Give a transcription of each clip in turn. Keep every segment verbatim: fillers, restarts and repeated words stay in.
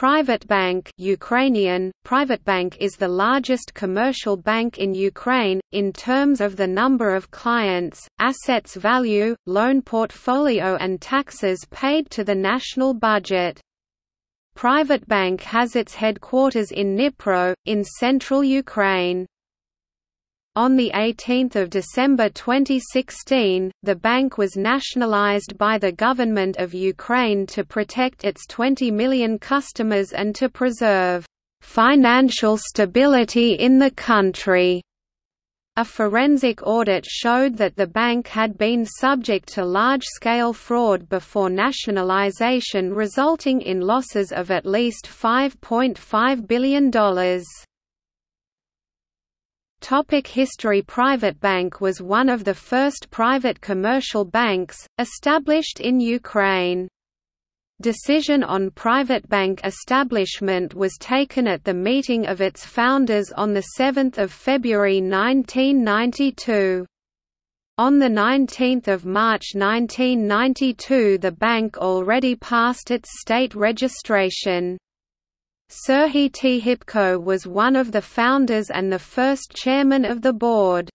PrivatBank Ukrainian, PrivatBank is the largest commercial bank in Ukraine, in terms of the number of clients, assets value, loan portfolio and taxes paid to the national budget. PrivatBank has its headquarters in Dnipro, in central Ukraine. On eighteenth of December twenty sixteen, the bank was nationalized by the government of Ukraine to protect its twenty million customers and to preserve financial stability in the country. A forensic audit showed that the bank had been subject to large-scale fraud before nationalization, resulting in losses of at least five point five billion dollars. Topic history. PrivatBank was one of the first private commercial banks, established in Ukraine. Decision on PrivatBank establishment was taken at the meeting of its founders on seventh of February nineteen ninety-two. On nineteenth of March nineteen ninety-two the bank already passed its state registration. Serhii T. Hipko was one of the founders and the first chairman of the board.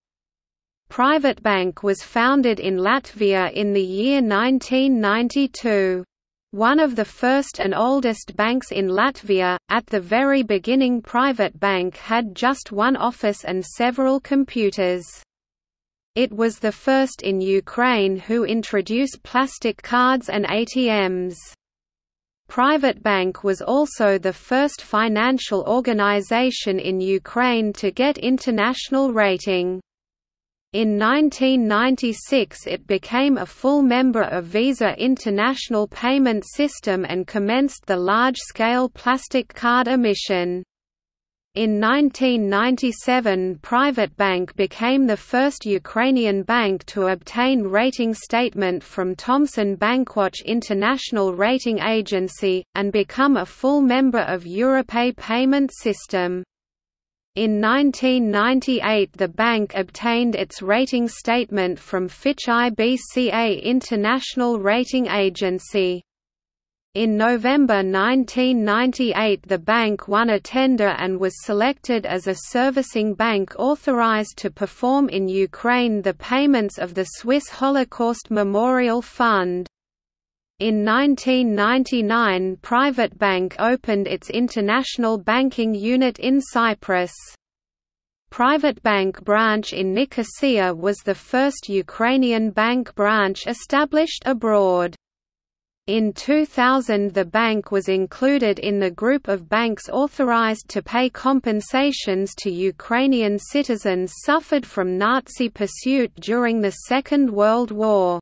PrivatBank was founded in Latvia in the year nineteen ninety-two. One of the first and oldest banks in Latvia, at the very beginning PrivatBank had just one office and several computers. It was the first in Ukraine who introduced plastic cards and A T Ms. PrivatBank was also the first financial organization in Ukraine to get international rating. In nineteen ninety-six it became a full member of Visa International Payment System and commenced the large-scale plastic card emission. In nineteen ninety-seven PrivatBank became the first Ukrainian bank to obtain rating statement from Thomson Bankwatch International Rating Agency, and become a full member of EuroPay payment system. In nineteen ninety-eight the bank obtained its rating statement from Fitch I B C A International Rating Agency. In November nineteen ninety-eight the bank won a tender and was selected as a servicing bank authorized to perform in Ukraine the payments of the Swiss Holocaust Memorial Fund. In nineteen ninety-nine PrivatBank opened its international banking unit in Cyprus. PrivatBank branch in Nicosia was the first Ukrainian bank branch established abroad. In two thousand the bank was included in the group of banks authorized to pay compensations to Ukrainian citizens suffered from Nazi pursuit during the Second World War.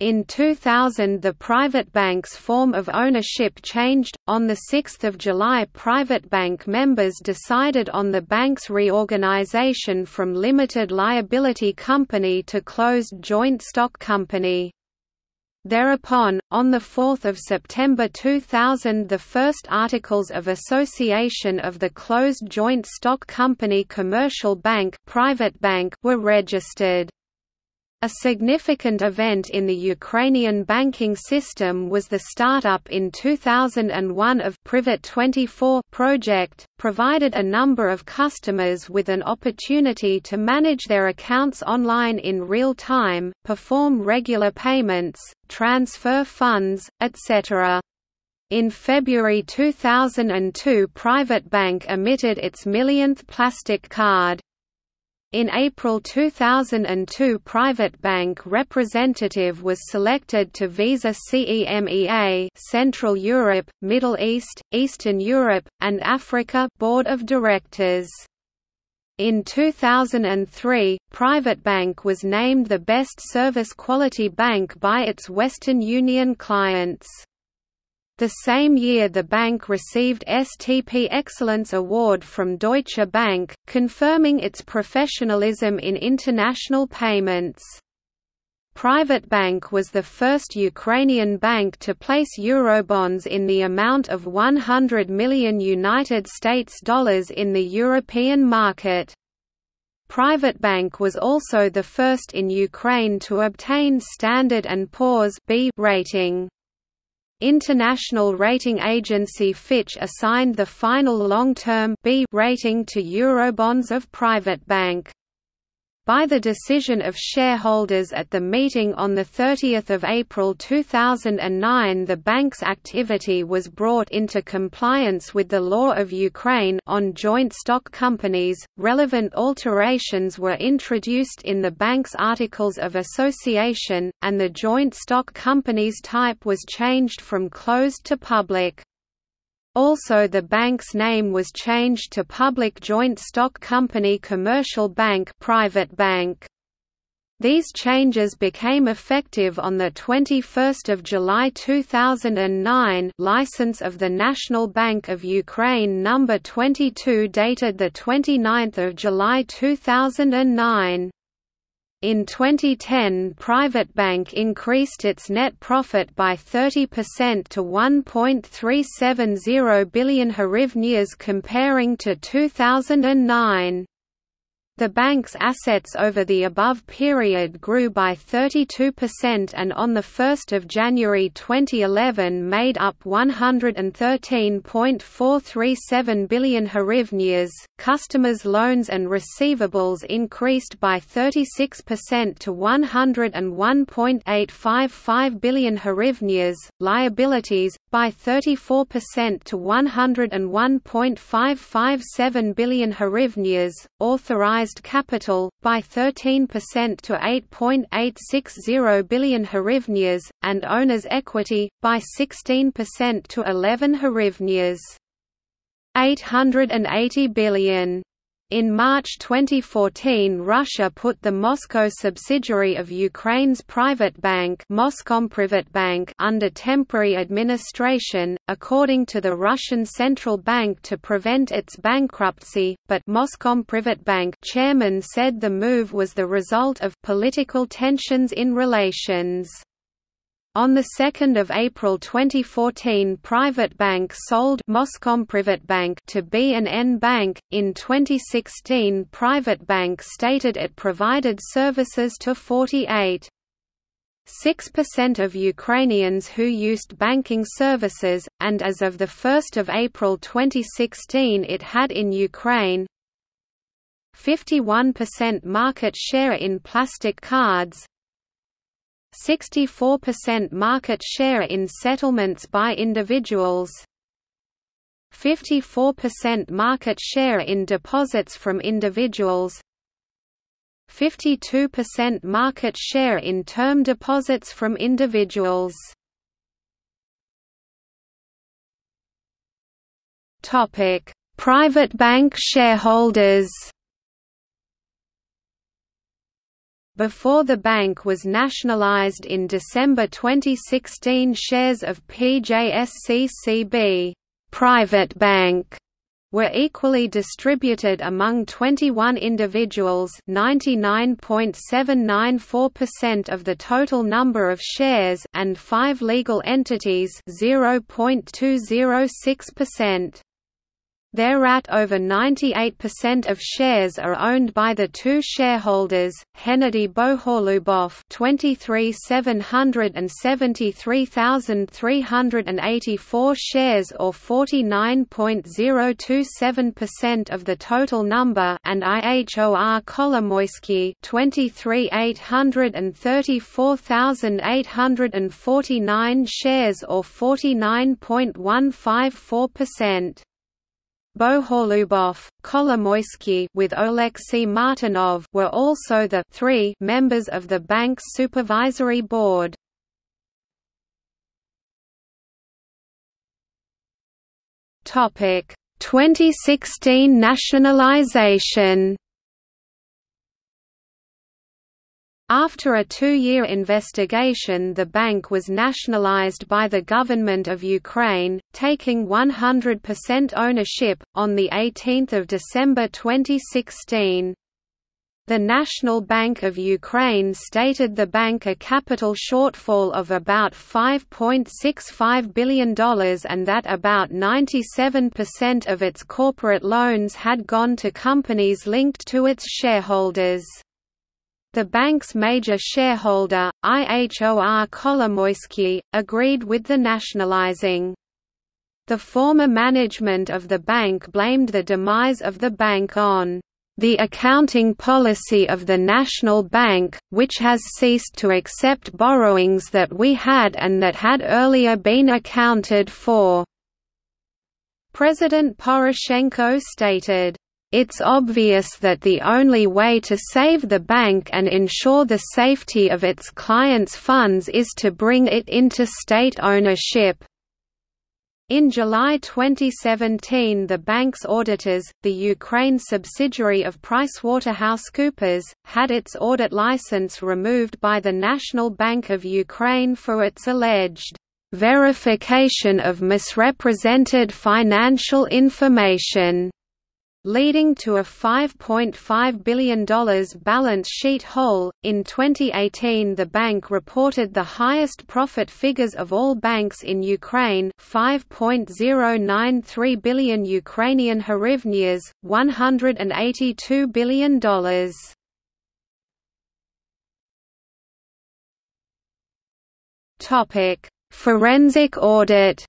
In two thousand the PrivatBank's form of ownership changed. On sixth of July PrivatBank members decided on the bank's reorganization from limited liability company to closed joint stock company. Thereupon, on fourth of September two thousand the first Articles of Association of the Closed Joint Stock Company Commercial Bank (PrivatBank) were registered. A significant event in the Ukrainian banking system was the startup in two thousand one of Privat twenty-four project, provided a number of customers with an opportunity to manage their accounts online in real time, perform regular payments, transfer funds, et cetera. In February two thousand two PrivatBank emitted its millionth plastic card. In April two thousand two PrivatBank representative was selected to Visa C E M E A Central Europe, Middle East, Eastern Europe, and Africa Board of Directors. In two thousand three, PrivatBank was named the Best Service Quality Bank by its Western Union clients. The same year the bank received S T P Excellence Award from Deutsche Bank, confirming its professionalism in international payments. PrivatBank was the first Ukrainian bank to place Eurobonds in the amount of one hundred million United States dollars in the European market. PrivatBank was also the first in Ukraine to obtain Standard and Poor's B rating. International rating agency Fitch assigned the final long-term B rating to Eurobonds of PrivatBank. By the decision of shareholders at the meeting on the thirtieth of April two thousand nine, the bank's activity was brought into compliance with the law of Ukraine on joint stock companies. Relevant alterations were introduced in the bank's articles of association, and the joint stock company's type was changed from closed to public. Also, the bank's name was changed to Public Joint Stock Company Commercial Bank (PrivatBank). These changes became effective on the twenty-first of July two thousand nine. License of the National Bank of Ukraine number twenty-two dated the twenty-ninth of July two thousand nine. In twenty ten, PrivatBank increased its net profit by thirty percent to one point three seven zero billion hryvnias comparing to two thousand nine. The bank's assets over the above period grew by thirty-two percent and on the first of January twenty eleven made up one hundred thirteen point four three seven billion hryvnias. Customers' loans and receivables increased by thirty-six percent to one hundred one point eight five five billion hryvnias, liabilities, by thirty-four percent to one hundred one point five five seven billion hryvnias, authorized capital, by thirteen percent to eight point eight six zero billion hryvnias, and owner's equity, by sixteen percent to eleven hryvnias. eight hundred eighty billion. In March twenty fourteen, Russia put the Moscow subsidiary of Ukraine's PrivatBank, Moskomprivatbank, under temporary administration, according to the Russian Central Bank, to prevent its bankruptcy, but Moskomprivatbank chairman said the move was the result of political tensions in relations. On the second of April twenty fourteen, PrivatBank sold Moskomprivatbank to B and N Bank. In twenty sixteen, PrivatBank stated it provided services to forty-eight point six percent of Ukrainians who used banking services, and as of the first of April twenty sixteen, it had in Ukraine fifty-one percent market share in plastic cards, sixty-four percent market share in settlements by individuals, fifty-four percent market share in deposits from individuals, fifty-two percent market share in term deposits from individuals. Topic: PrivatBank shareholders. Before the bank was nationalized in December twenty sixteen, shares of P J S C C B PrivatBank were equally distributed among twenty-one individuals, ninety-nine point seven nine four percent of the total number of shares, and five legal entities, zero point two zero six percent. Thereat, over ninety-eight percent of shares are owned by the two shareholders, Hennadiy Boholyubov twenty-three million seven hundred seventy-three thousand three hundred eighty-four shares or forty-nine point zero two seven percent of the total number, and Ihor Kolomoisky twenty-three million eight hundred thirty-four thousand eight hundred forty-nine shares or forty-nine point one five four percent. Boholyubov, Kolomoisky with Oleksiy Martynov were also the three members of the bank's supervisory board. Topic: twenty sixteen nationalization. After a two-year investigation, the bank was nationalized by the government of Ukraine, taking one hundred percent ownership, on the eighteenth of December twenty sixteen. The National Bank of Ukraine stated the bank a capital shortfall of about five point six five billion dollars and that about ninety-seven percent of its corporate loans had gone to companies linked to its shareholders. The bank's major shareholder, Ihor Kolomoisky, agreed with the nationalizing. The former management of the bank blamed the demise of the bank on the accounting policy of the National Bank, which has ceased to accept borrowings that we had and that had earlier been accounted for. President Poroshenko stated, "It's obvious that the only way to save the bank and ensure the safety of its clients' funds is to bring it into state ownership." In July twenty seventeen, the bank's auditors, the Ukraine subsidiary of PricewaterhouseCoopers, had its audit license removed by the National Bank of Ukraine for its alleged verification of misrepresented financial information, leading to a five point five billion dollars balance sheet hole. In twenty eighteen, the bank reported the highest profit figures of all banks in Ukraine, five point zero nine three billion Ukrainian hryvnias, one hundred eighty-two billion dollars. Topic: Forensic audit.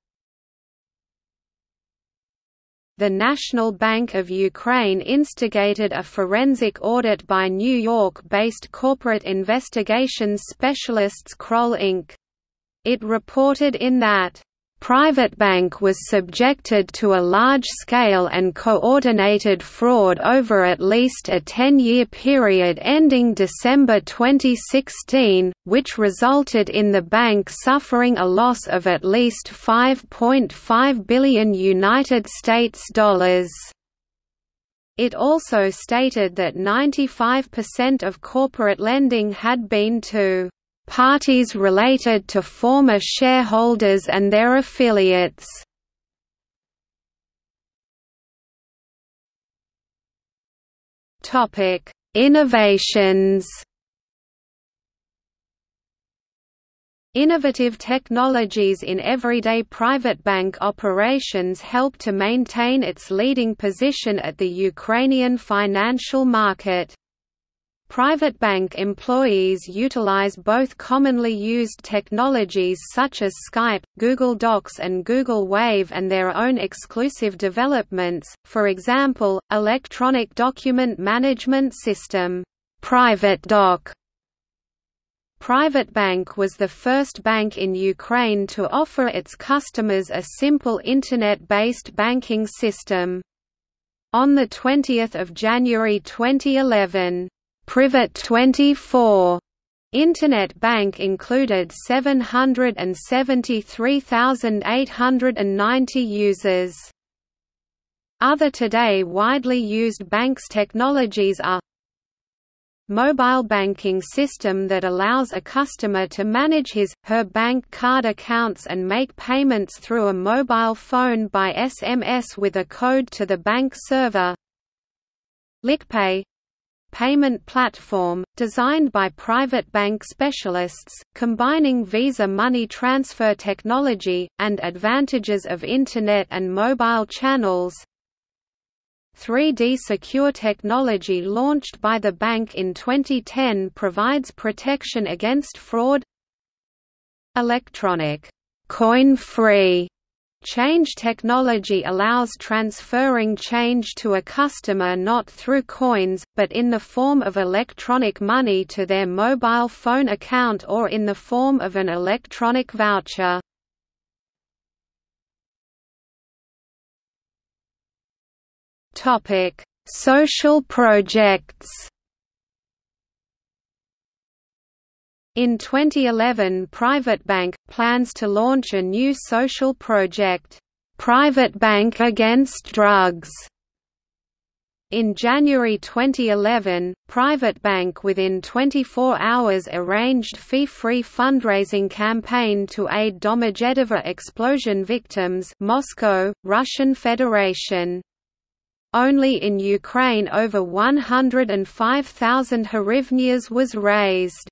The National Bank of Ukraine instigated a forensic audit by New York-based corporate investigations specialists Kroll Incorporated. It reported in that PrivatBank was subjected to a large-scale and coordinated fraud over at least a ten-year period ending December twenty sixteen, which resulted in the bank suffering a loss of at least five point five billion United States dollars. It also stated that ninety-five percent of corporate lending had been to parties related to former shareholders and their affiliates. Topic: Innovations. Innovative technologies in everyday private bank operations help to maintain its leading position at the Ukrainian financial market. PrivatBank employees utilize both commonly used technologies such as Skype, Google Docs and Google Wave and their own exclusive developments, for example, electronic document management system PrivatDoc. PrivatBank was the first bank in Ukraine to offer its customers a simple internet-based banking system. On the twentieth of January twenty eleven, Privat twenty-four Internet Bank included seven hundred seventy-three thousand eight hundred ninety users. Other today widely used banks technologies are mobile banking system that allows a customer to manage his, her bank card accounts and make payments through a mobile phone by S M S with a code to the bank server. LiqPay payment platform, designed by PrivatBank specialists, combining Visa money transfer technology, and advantages of Internet and mobile channels. three D secure technology launched by the bank in twenty ten provides protection against fraud. Electronic coin-free change technology allows transferring change to a customer not through coins, but in the form of electronic money to their mobile phone account or in the form of an electronic voucher. Topic: Social projects. In twenty eleven, PrivatBank plans to launch a new social project, PrivatBank Against Drugs. In January twenty eleven, PrivatBank within twenty-four hours arranged fee-free fundraising campaign to aid Domodedovo explosion victims, Moscow, Russian Federation. Only in Ukraine over one hundred five thousand hryvnias was raised.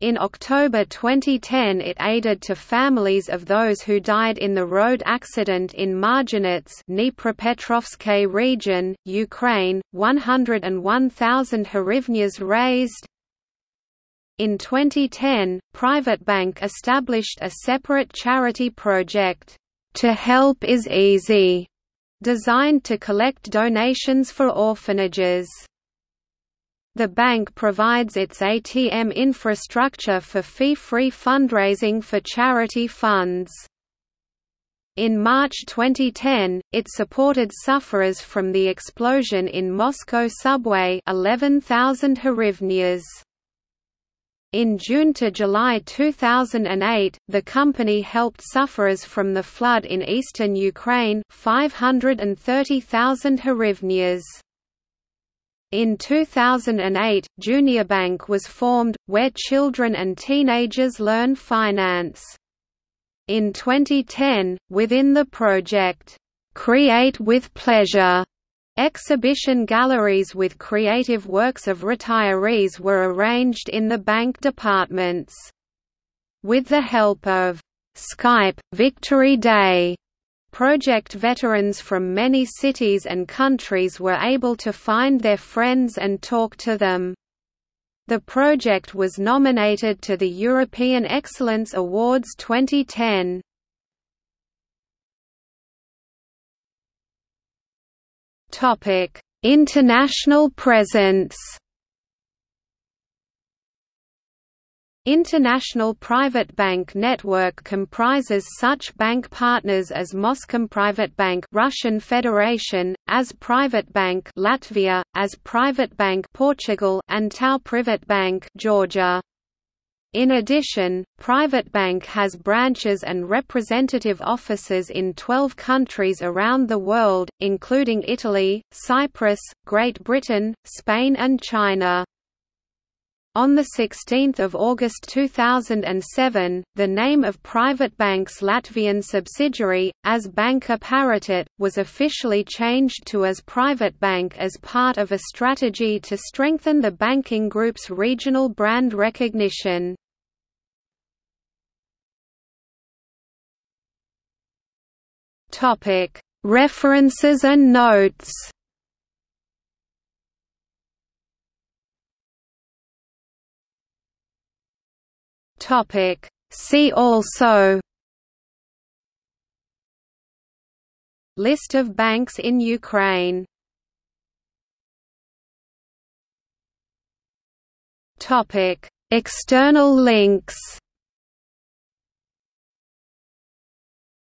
In October twenty ten it aided to families of those who died in the road accident in Marginitz, Dnipropetrovsk region, Ukraine, one hundred one thousand hryvnias raised. In twenty ten, PrivatBank established a separate charity project, "To Help Is Easy", designed to collect donations for orphanages. The bank provides its A T M infrastructure for fee-free fundraising for charity funds. In March twenty ten, it supported sufferers from the explosion in Moscow subway, eleven thousand hryvnias. In June to July two thousand eight, the company helped sufferers from the flood in eastern Ukraine, five hundred thirty thousand hryvnias. In two thousand eight, Junior Bank was formed, where children and teenagers learn finance. In twenty ten, within the project, "Create with Pleasure", exhibition galleries with creative works of retirees were arranged in the bank departments. With the help of Skype, Victory Day project veterans from many cities and countries were able to find their friends and talk to them. The project was nominated to the European Excellence Awards twenty ten. Topic: International presence. International private bank network comprises such bank partners as Moskomprivatbank, Russian Federation, as PrivatBank, Latvia, as PrivatBank, Portugal, and TauPrivatBank, Georgia. In addition, PrivatBank has branches and representative offices in twelve countries around the world, including Italy, Cyprus, Great Britain, Spain, and China. On sixteenth of August two thousand seven, the name of PrivatBank's Latvian subsidiary, as Banka Paritetic, was officially changed to as PrivatBank as part of a strategy to strengthen the banking group's regional brand recognition. References and notes. Topic. See also: List of banks in Ukraine. Topic. External links.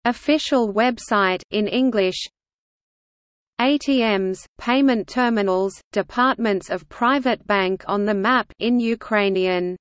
Official website in English. A T Ms, payment terminals, departments of PrivatBank on the map in Ukrainian.